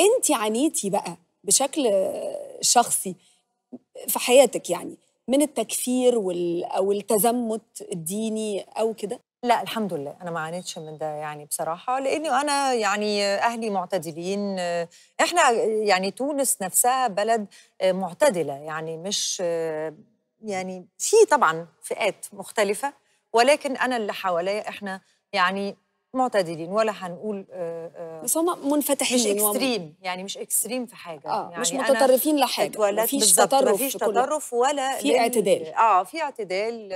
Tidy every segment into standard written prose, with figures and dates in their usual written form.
انت عانيتي بقى بشكل شخصي في حياتك يعني من التكفير او التزمت الديني او كده؟ لا الحمد لله انا ما عانيتش من ده يعني بصراحه، لاني انا يعني اهلي معتدلين. احنا يعني تونس نفسها بلد معتدله، يعني مش يعني في طبعا فئات مختلفه، ولكن انا اللي حواليا احنا يعني معتدلين، ولا هنقول بس هم منفتحين، مش اكستريم يعني، مش اكستريم في حاجه يعني، مش متطرفين لحاجه، مفيش تطرف، مفيش تطرف، ولا في اعتدال. في اعتدال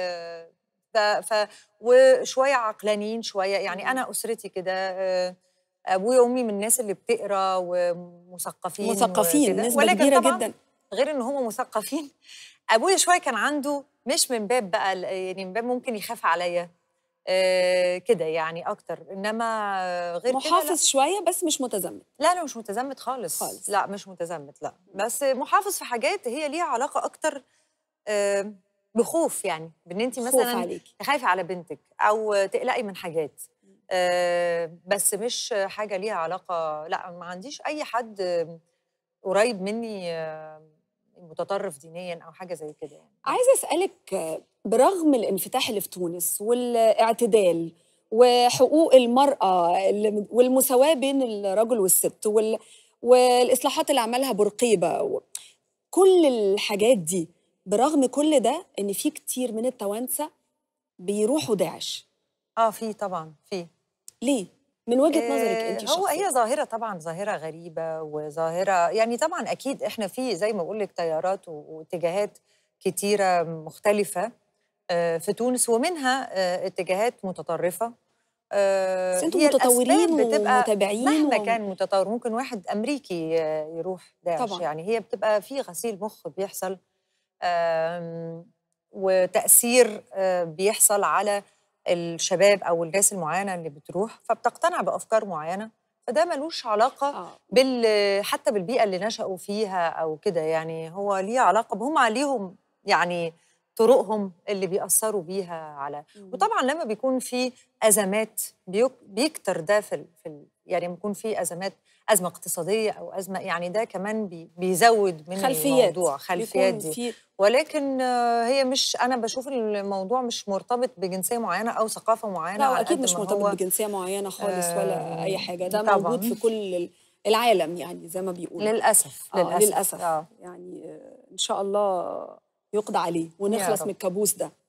وشويه عقلانيين شويه يعني. انا اسرتي كده، ابويا وامي من الناس اللي بتقرا ومثقفين، نسبه كبيره جدا، غير ان هم مثقفين. ابويا شويه كان عنده مش من باب بقى يعني، من باب ممكن يخاف عليا كده يعني اكتر، انما غير كده محافظ شويه بس مش متزمت. لا انا مش متزمت خالص خالص، لا مش متزمت، لا بس محافظ في حاجات هي ليها علاقه اكتر بخوف يعني، بان انت مثلا تخافي على بنتك او تقلقي من حاجات، بس مش حاجه ليها علاقه. لا ما عنديش اي حد قريب مني متطرف دينيا او حاجه زي كده يعني. عايزه اسالك، برغم الانفتاح اللي في تونس والاعتدال وحقوق المراه والمساواه بين الرجل والست والاصلاحات اللي عملها بورقيبه، كل الحاجات دي، برغم كل ده ان في كتير من التوانسه بيروحوا داعش. في طبعا، في ليه من وجهه نظرك انت شخصيا؟ هي ظاهره طبعا، ظاهره غريبه وظاهره يعني، طبعا اكيد احنا في زي ما بقول لك تيارات واتجاهات كتيره مختلفه في تونس، ومنها اتجاهات متطرفه. بس انتم متطورين ومتابعين مهما كان متطور، ممكن واحد امريكي يروح داعش طبعًا. يعني هي بتبقى في غسيل مخ بيحصل، وتأثير بيحصل على الشباب أو الناس المعينة اللي بتروح، فبتقتنع بأفكار معينة، فده ملوش علاقة حتى بالبيئة اللي نشأوا فيها أو كده يعني. هو ليه علاقة بهم، عليهم يعني طرقهم اللي بيأثروا بيها على وطبعا لما بيكون في أزمات بيكتر ده يعني بيكون في أزمة اقتصادية أو أزمة يعني، ده كمان بيزود من الموضوع، خلفيات دي. ولكن هي مش، أنا بشوف الموضوع مش مرتبط بجنسية معينة أو ثقافة معينة. لا أكيد مش مرتبط بجنسية معينة خالص ولا أي حاجة، ده طبعًا موجود في كل العالم يعني، زي ما بيقولوا للأسف. للأسف يعني إن شاء الله يقضى عليه ونخلص من الكابوس ده.